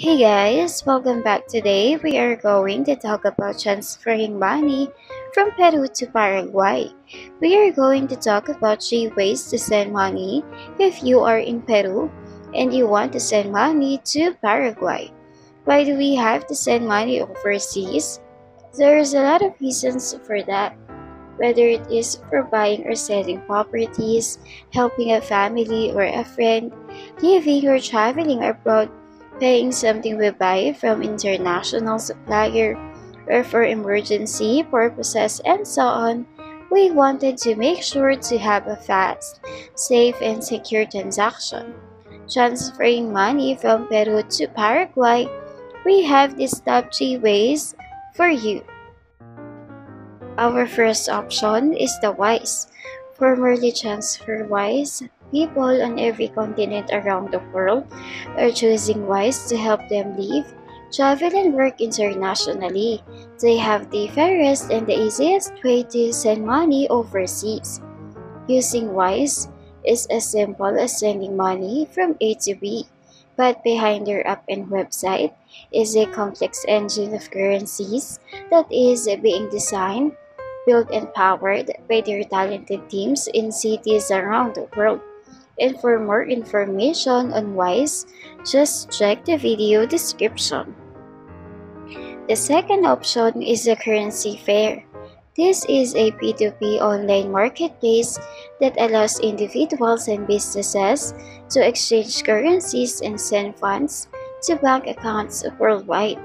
Hey guys, welcome back. Today we are going to talk about transferring money from Peru to Paraguay. We are going to talk about 3 ways to send money if you are in Peru and you want to send money to Paraguay. Why do we have to send money overseas? There's a lot of reasons for that. Whether it is for buying or selling properties, helping a family or a friend, living or traveling abroad, paying something we buy from international supplier, or for emergency purposes, and so on, we wanted to make sure to have a fast, safe, and secure transaction. Transferring money from Peru to Paraguay, we have these top 3 ways for you. Our first option is the Wise, formerly transfer Wise. People on every continent around the world are choosing Wise to help them live, travel, and work internationally. They have the fairest and the easiest way to send money overseas. Using Wise is as simple as sending money from A to B, but behind their app and website is a complex engine of currencies that is being designed, built, and powered by their talented teams in cities around the world. And for more information on Wise, just check the video description. The second option is the Currency Fair. This is a P2P online marketplace that allows individuals and businesses to exchange currencies and send funds to bank accounts worldwide.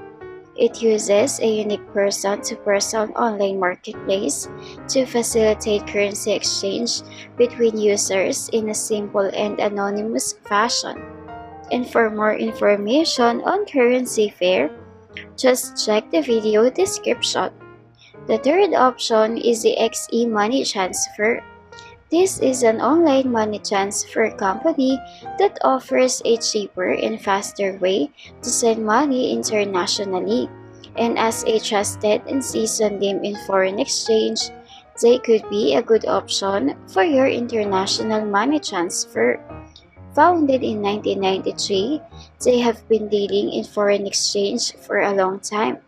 It uses a unique person-to-person online marketplace to facilitate currency exchange between users in a simple and anonymous fashion. And for more information on Currency Fair, just check the video description. The third option is the XE Money Transfer. This is an online money transfer company that offers a cheaper and faster way to send money internationally. And as a trusted and seasoned name in foreign exchange, they could be a good option for your international money transfer. Founded in 1993, they have been dealing in foreign exchange for a long time.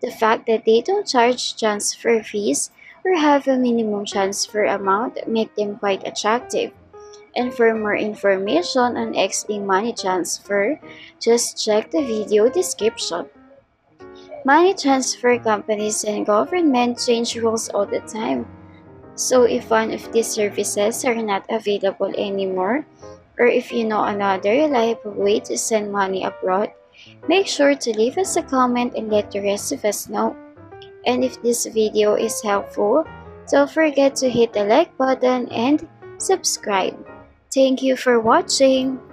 The fact that they don't charge transfer fees or have a minimum transfer amount make them quite attractive. And for more information on XE Money Transfer, just check the video description. Money transfer companies and government change rules all the time. So if one of these services are not available anymore, or if you know another reliable way to send money abroad, make sure to leave us a comment and let the rest of us know. And if this video is helpful, don't forget to hit the like button and subscribe. Thank you for watching.